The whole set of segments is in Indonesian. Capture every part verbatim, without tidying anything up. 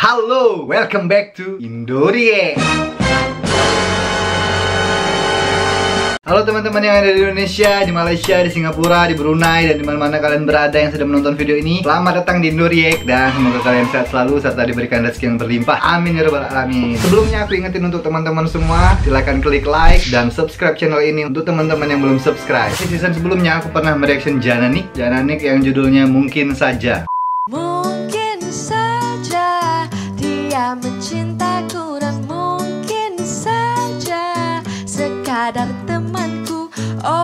Halo, welcome back to Indoreact. Halo teman-teman yang ada di Indonesia, di Malaysia, di Singapura, di Brunei, dan di mana-mana kalian berada yang sedang menonton video ini. Selamat datang di Indoreact dan semoga kalian sehat selalu serta diberikan rezeki yang berlimpah. Amin ya rabbal alamin. Sebelumnya aku ingetin untuk teman-teman semua, silahkan klik like dan subscribe channel ini untuk teman-teman yang belum subscribe. Di season sebelumnya aku pernah mereaction Janna Nick, Janna Nick yang judulnya Mungkin Saja. Mungkin saja dia mencintaku dan mungkin saja sekadar temanku. Oh.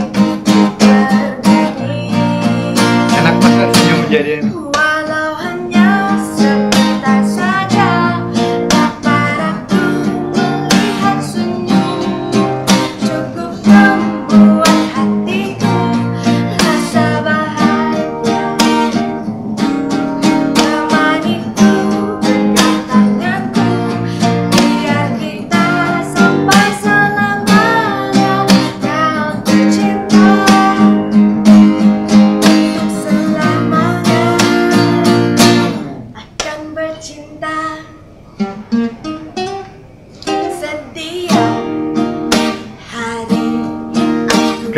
hari. Enak banget senyum jadian. Walau hanya sebentar saja dapat aku melihat senyum, cukup membuat hatiku rasa bahagia. Temaniku dengan tanganku, biar kita sampai keren lagi.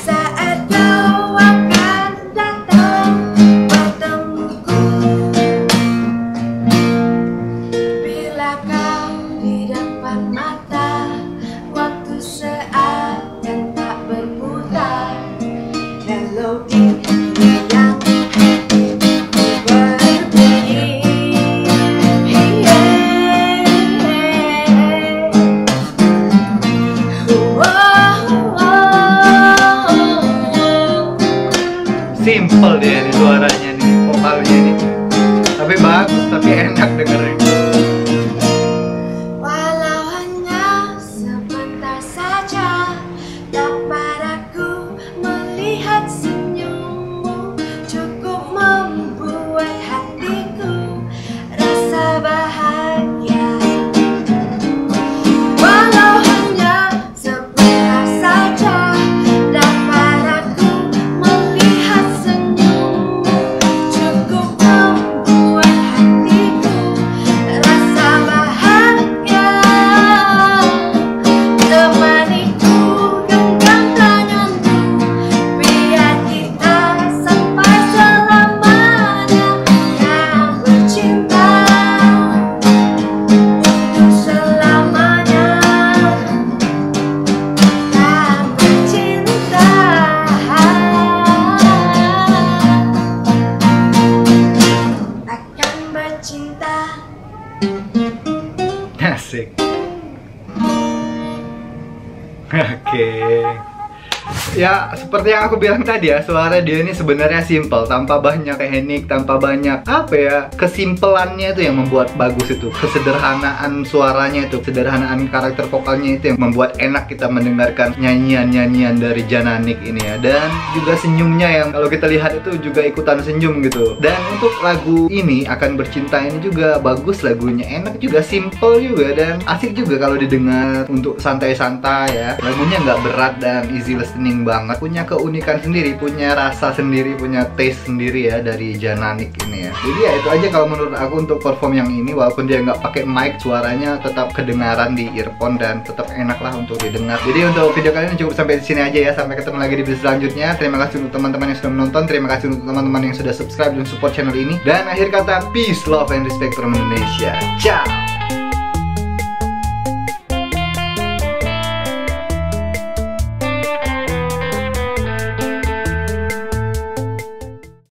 Saat kau akan datang bertemuku, bila kau di depan mata, waktu saat yang tak berputar. Hello yang simple dia nih suaranya nih, vokalnya nih. Tapi bagus, tapi enak dengerin. Walau hanya sebentar saja dapat aku melihat senyummu, cukup membuat hatiku rasa bahagia. Walau hanya sebentar saja asik. Oke okay. Ya, seperti yang aku bilang tadi ya, suara dia ini sebenarnya simple, tanpa banyak teknik, tanpa banyak apa ya, kesimpelannya itu yang membuat bagus itu, kesederhanaan suaranya itu, sederhanaan karakter vokalnya itu yang membuat enak kita mendengarkan nyanyian-nyanyian dari Janna Nick ini ya. Dan juga senyumnya yang kalau kita lihat itu juga ikutan senyum gitu. Dan untuk lagu ini, Akan Bercinta ini juga bagus lagunya, enak juga, simple juga, dan asik juga kalau didengar untuk santai-santai ya. Lagunya nggak berat dan easy listening banget, punya keunikan sendiri, punya rasa sendiri, punya taste sendiri ya dari Janna Nick ini ya. Jadi ya itu aja kalau menurut aku untuk perform yang ini, walaupun dia nggak pakai mic, suaranya tetap kedengaran di earphone dan tetap enak lah untuk didengar. Jadi untuk video kali ini cukup sampai di sini aja ya, sampai ketemu lagi di video selanjutnya. Terima kasih untuk teman-teman yang sudah menonton, terima kasih untuk teman-teman yang sudah subscribe dan support channel ini, dan akhir kata peace, love and respect from Indonesia. Ciao.